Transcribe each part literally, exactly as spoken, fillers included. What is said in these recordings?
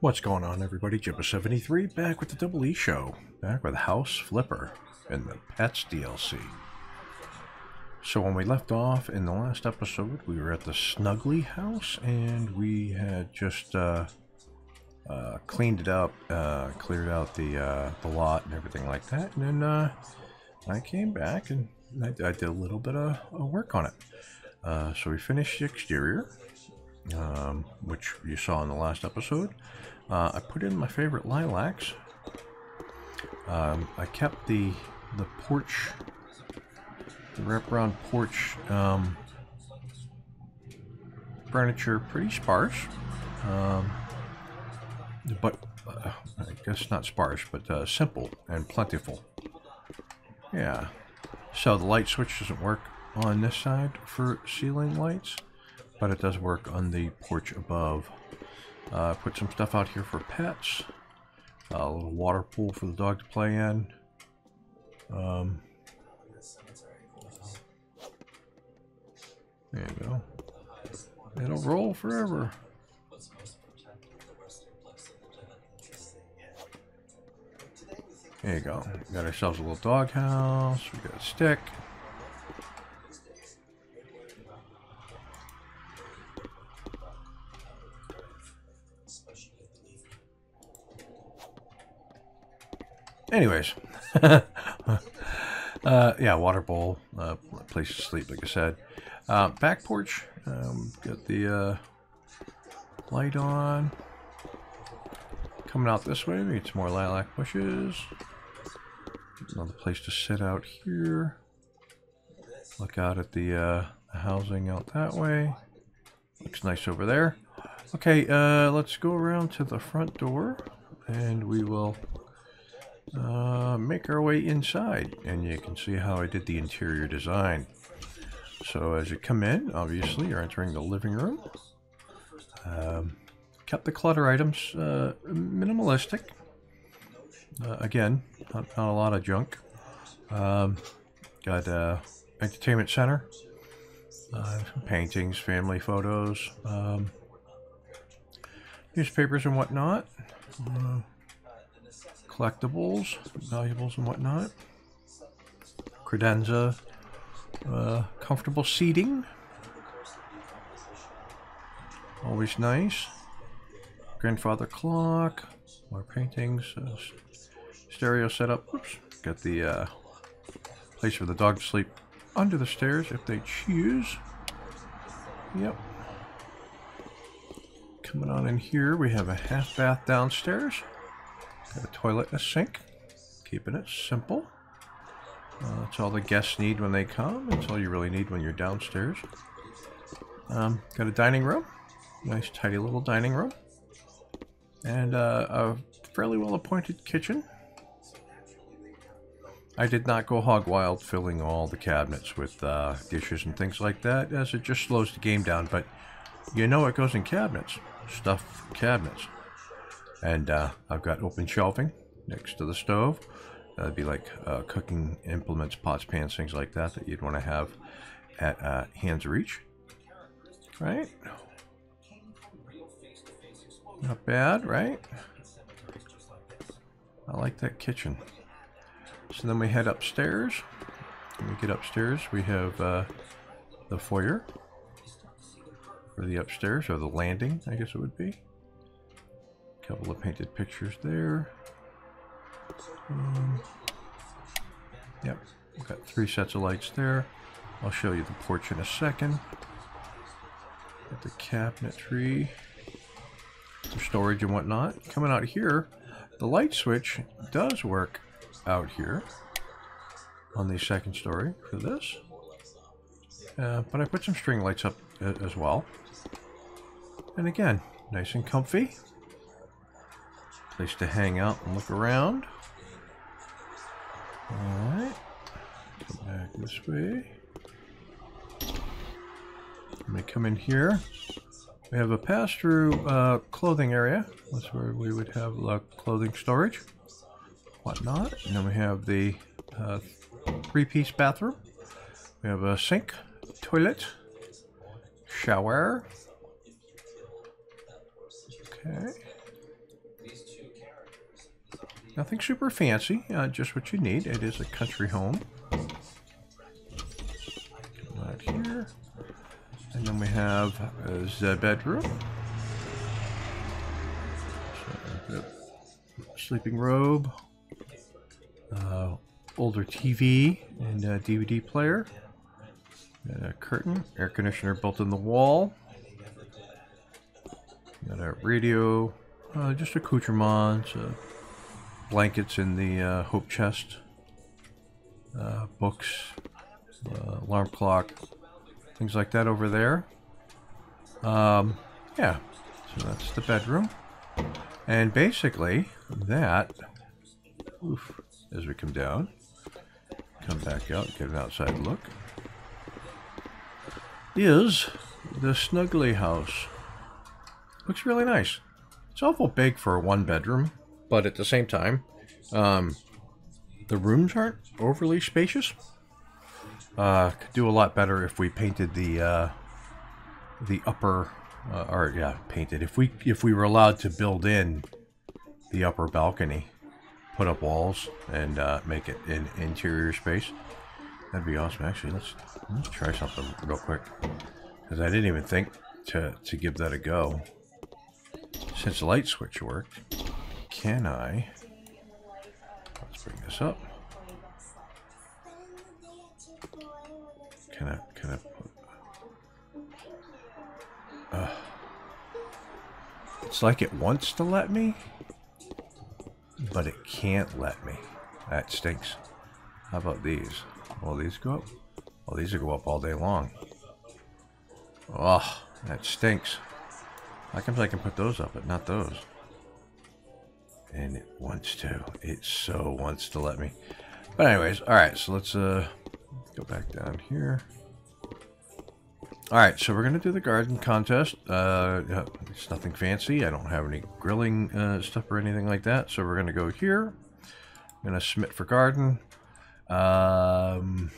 What's going on, everybody? Jibba seventy-three back with the Double E Show, back with House Flipper and the Pets D L C. So when we left off in the last episode, we were at the Snuggly house, and we had just uh, uh, cleaned it up, uh, cleared out the uh, the lot and everything like that. And then uh, I came back and I, I did a little bit of, of work on it. Uh, so we finished the exterior, um, which you saw in the last episode. Uh, I put in my favorite lilacs. Um, I kept the the porch, the wraparound porch um, furniture pretty sparse, um, but uh, I guess not sparse, but uh, simple and plentiful. Yeah. So the light switch doesn't work on this side for ceiling lights, but it does work on the porch above. Uh, put some stuff out here for pets. A little water pool for the dog to play in. Um, there you go. It'll roll forever. There you go. We got ourselves a little dog house. We got a stick. Anyways, uh, yeah, water bowl, uh, place to sleep, like I said. Uh, back porch, um, got the uh, light on. Coming out this way, we get some more lilac bushes. Another place to sit out here. Look out at the uh, housing out that way. Looks nice over there. Okay, uh, let's go around to the front door, and we will uh make our way inside, and you can see how I did the interior design. So as you come in, obviously you're entering the living room. Um, kept the clutter items uh minimalistic. Uh, again, not, not a lot of junk. Um got uh entertainment center, uh, paintings, family photos, um newspapers and whatnot, uh, collectibles, valuables and whatnot, credenza, uh, comfortable seating, always nice, grandfather clock, more paintings, uh, stereo setup. Oops, got the uh, place for the dog to sleep under the stairs if they choose. Yep. Coming on in here, we have a half bath downstairs. Got a toilet and a sink, keeping it simple. Uh, that's all the guests need when they come. That's all you really need when you're downstairs. Um, got a dining room, nice tidy little dining room, and uh, a fairly well-appointed kitchen. I did not go hog wild filling all the cabinets with uh, dishes and things like that, as it just slows the game down. But you know it goes in cabinets, stuff cabinets. And uh, I've got open shelving next to the stove. That'd be like uh, cooking implements, pots, pans, things like that that you'd want to have at uh, hand's reach. Right? Not bad, right? I like that kitchen. So then we head upstairs. When we get upstairs, we have uh, the foyer. Or the upstairs, or the landing, I guess it would be. Couple of painted pictures there. Um, yep, we've got three sets of lights there. I'll show you the porch in a second. Got the cabinetry, some storage and whatnot. Coming out here, the light switch does work out here on the second story for this. Uh, but I put some string lights up as well. And again, nice and comfy. Place to hang out and look around. Alright. Come back this way. Let me come in here. We have a pass-through uh, clothing area. That's where we would have uh, clothing storage, whatnot. And then we have the uh, three-piece bathroom. We have a sink, toilet, shower. Okay. Nothing super fancy, uh, just what you need. It is a country home. Right here. And then we have uh, the bedroom. So, sleeping robe. Uh, older T V and a D V D player. And a curtain. Air conditioner built in the wall. Got a radio. Uh, just accoutrements, uh, blankets in the uh, hope chest, uh, books, uh, alarm clock, things like that over there. Um, yeah, so that's the bedroom. And basically that, oof, as we come down, come back out, get an outside look, is the Snuggly House. Looks really nice. It's awful big for a one bedroom, but at the same time, um, the rooms aren't overly spacious. Uh, could do a lot better if we painted the uh, the upper, uh, or yeah, painted. If we if we were allowed to build in the upper balcony, put up walls and uh, make it an interior space, that'd be awesome. Actually, let's let's try something real quick because I didn't even think to to give that a go. Since the light switch worked, can I? Let's bring this up. Can I? Can I put? Uh, it's like it wants to let me, but it can't let me. That stinks. How about these? Will these go up? Well, these will go up all day long. Oh, that stinks. How come I can put those up, but not those? And it wants to. It so wants to let me. But anyways, alright, so let's uh, go back down here. Alright, so we're going to do the garden contest. Uh, it's nothing fancy. I don't have any grilling uh, stuff or anything like that. So we're going to go here. I'm going to submit for garden. Um...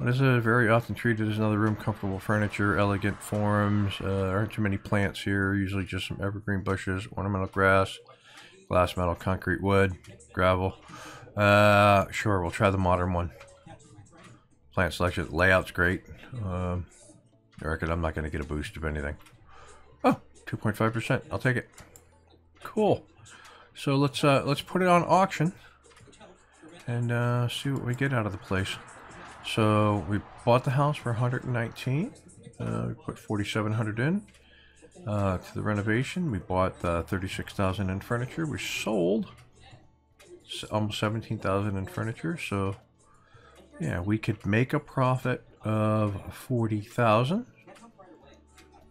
What is it? Very often treated as another room, comfortable furniture, elegant forms. Uh, aren't too many plants here. Usually just some evergreen bushes, ornamental grass, glass, metal, concrete, wood, gravel. Uh, sure, we'll try the modern one. Plant selection, layout's great. Um, I reckon I'm not going to get a boost of anything. Oh, two point five percent. I'll take it. Cool. So let's uh, let's put it on auction and uh, see what we get out of the place. So we bought the house for one hundred nineteen. Uh, we put forty-seven hundred in uh, to the renovation. We bought uh, thirty-six thousand in furniture. We sold almost seventeen thousand in furniture. So yeah, we could make a profit of forty thousand.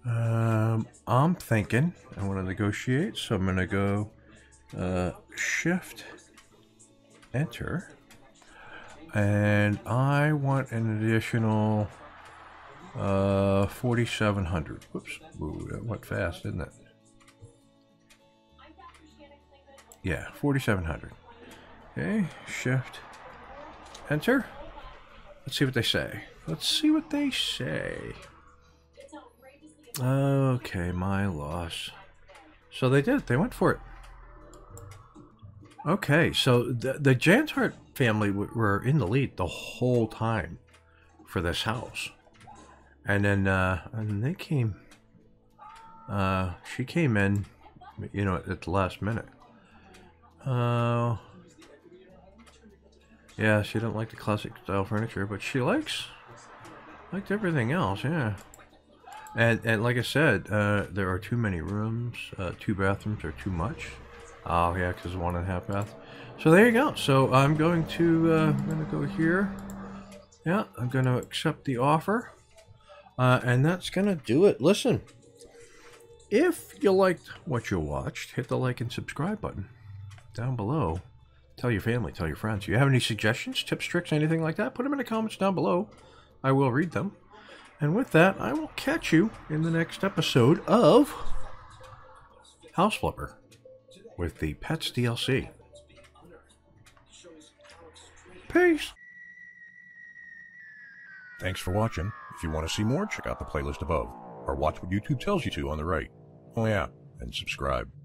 Um, I'm thinking I want to negotiate, so I'm going to go uh, shift enter. And I want an additional uh, forty-seven hundred. Whoops. Ooh, that went fast, didn't it? Yeah, forty-seven hundred. Okay, shift, enter. Let's see what they say. Let's see what they say. Okay, my loss. So they did. They went for it. Okay, so the, the Janshart family were in the lead the whole time for this house, and then uh, and they came. Uh, she came in, you know, at the last minute. Uh, yeah, she didn't like the classic style furniture, but she likes liked everything else. Yeah, and and like I said, uh, there are too many rooms. Uh, two bathrooms are too much. Oh yeah, because one and a half bath. So there you go. So I'm going to uh, I'm going to go here. Yeah, I'm going to accept the offer, uh, and that's going to do it. Listen, if you liked what you watched, hit the like and subscribe button down below. Tell your family, tell your friends. If you have any suggestions, tips, tricks, anything like that, put them in the comments down below. I will read them. And with that, I will catch you in the next episode of House Flipper with the Pets D L C. Peace. Thanks for watching. If you want to see more, check out the playlist above, or watch what YouTube tells you to on the right. Oh yeah, and subscribe.